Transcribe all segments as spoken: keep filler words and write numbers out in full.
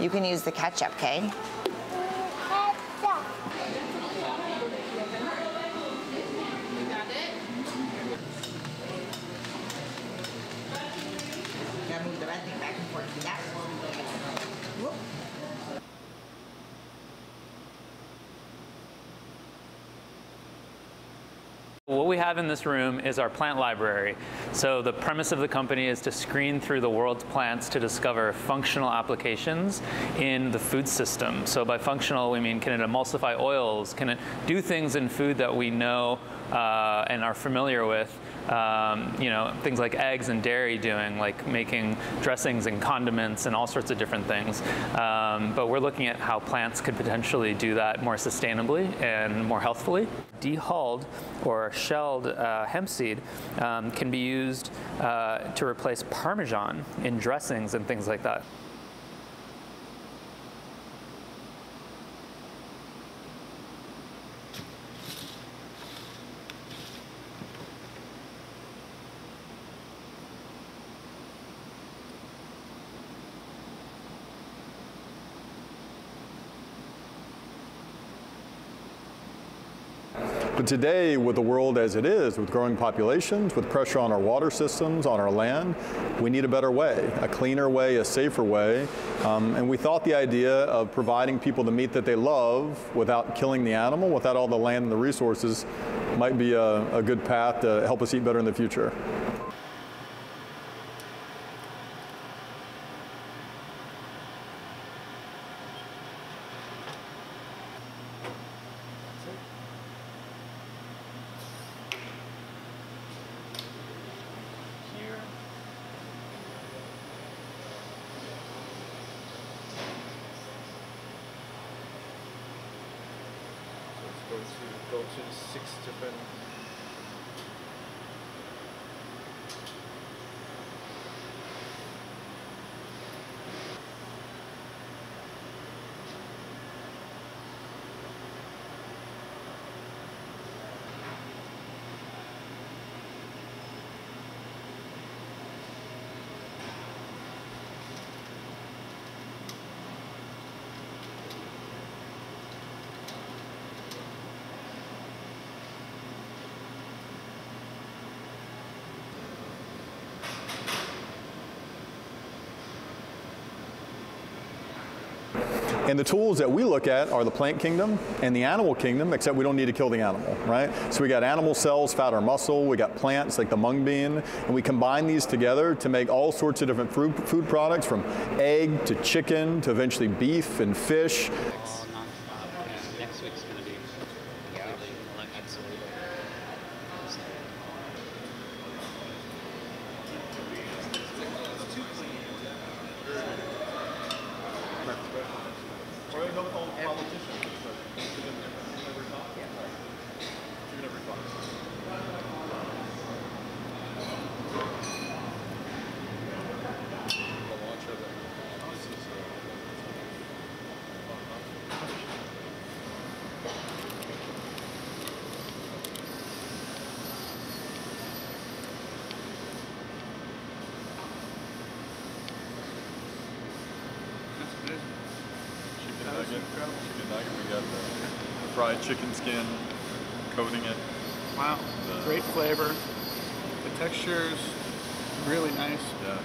You can use the ketchup, Kay. Ketchup. Gotta move the red thing back and forth. That's what we look at. Whoop. What we have in this room is our plant library. So the premise of the company is to screen through the world's plants to discover functional applications in the food system. So by functional, we mean, can it emulsify oils? Can it do things in food that we know uh, and are familiar with? Um, you know, things like eggs and dairy doing, like making dressings and condiments and all sorts of different things. Um, but we're looking at how plants could potentially do that more sustainably and more healthfully. Dehulled or shelled uh, hemp seed um, can be used uh, to replace Parmesan in dressings and things like that. But today, with the world as it is, with growing populations, with pressure on our water systems, on our land, we need a better way, a cleaner way, a safer way. Um, and we thought the idea of providing people the meat that they love without killing the animal, without all the land and the resources, might be a, a good path to help us eat better in the future. Go to, go to the six different. And the tools that we look at are the plant kingdom and the animal kingdom, except we don't need to kill the animal, right? So we got animal cells, fat or muscle, we got plants like the mung bean, and we combine these together to make all sorts of different food, food products, from egg to chicken to eventually beef and fish. Next week's gonna be absolutely. Chicken nugget, we got the fried chicken skin, coating it. Wow, the great flavor. The texture is really nice. Yeah.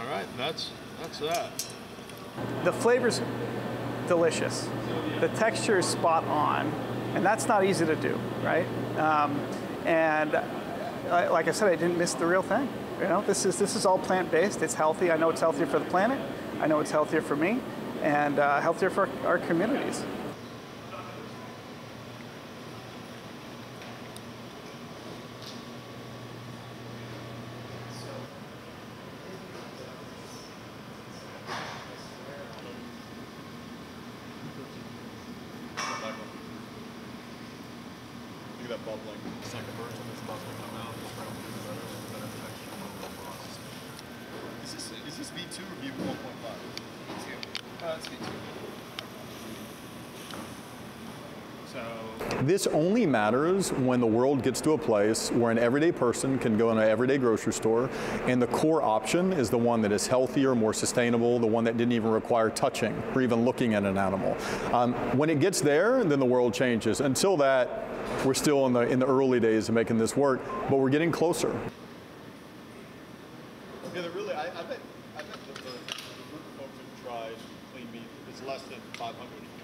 All right, that's, that's that. The flavor's delicious. The texture is spot on, and that's not easy to do, right? Um, and I, like I said, I didn't miss the real thing. You know, this is this is all plant-based. It's healthy. I know it's healthier for the planet. I know it's healthier for me, and uh, healthier for our communities. Look at that bubbling. Second version of this bubbling come out. This round will be better. Better protection. Is this, is this V two or V one point five? V two. Uh, it's V two. So... This only matters when the world gets to a place where an everyday person can go in an everyday grocery store and the core option is the one that is healthier, more sustainable, the one that didn't even require touching or even looking at an animal. Um, when it gets there, then the world changes. Until that, we're still in the, in the early days of making this work, but we're getting closer. Yeah, really, I, I bet, I bet the, the, the group of folks who've tried clean meat is less than five hundred.